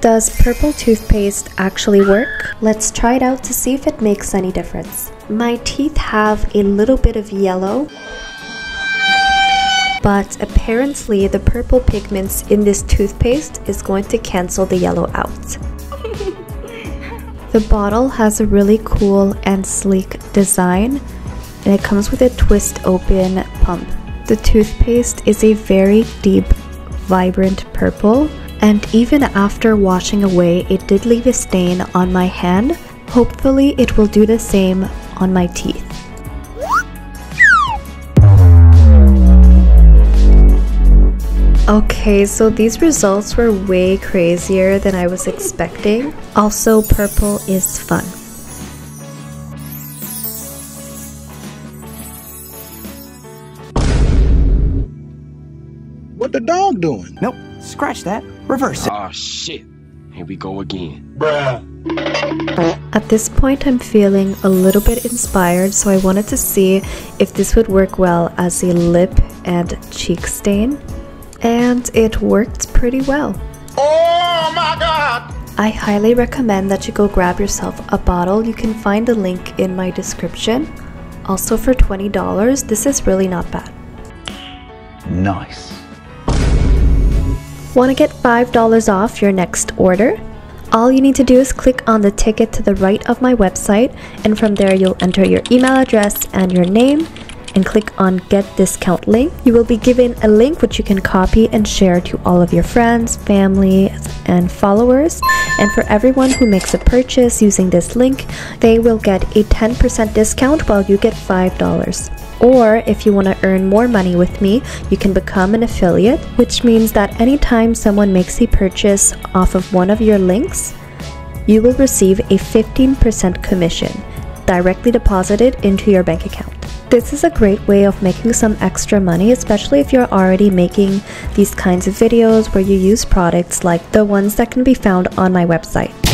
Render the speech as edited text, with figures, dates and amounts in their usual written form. Does purple toothpaste actually work? Let's try it out to see if it makes any difference. My teeth have a little bit of yellow, but apparently the purple pigments in this toothpaste is going to cancel the yellow out. The bottle has a really cool and sleek design, and it comes with a twist open pump. The toothpaste is a very deep, vibrant purple, and even after washing away, it did leave a stain on my hand. Hopefully it will do the same on my teeth. Okay, so these results were way crazier than I was expecting. Also, purple is fun. What the dog doing? Nope, scratch that. Reverse it. Aw, shit. Here we go again. Bruh. At this point, I'm feeling a little bit inspired, so I wanted to see if this would work well as a lip and cheek stain. And it worked pretty well. Oh my god! I highly recommend that you go grab yourself a bottle. You can find the link in my description. Also, for $20, this is really not bad. Nice. Want to get $5 off your next order? All you need to do is click on the ticket to the right of my website, and from there you'll enter your email address and your name, and click on get discount link. You will be given a link which you can copy and share to all of your friends, family, and followers. And for everyone who makes a purchase using this link, they will get a 10% discount while you get $5. Or if you want to earn more money with me, you can become an affiliate, which means that anytime someone makes a purchase off of one of your links, you will receive a 15% commission directly deposited into your bank account. This is a great way of making some extra money, especially if you're already making these kinds of videos where you use products like the ones that can be found on my website.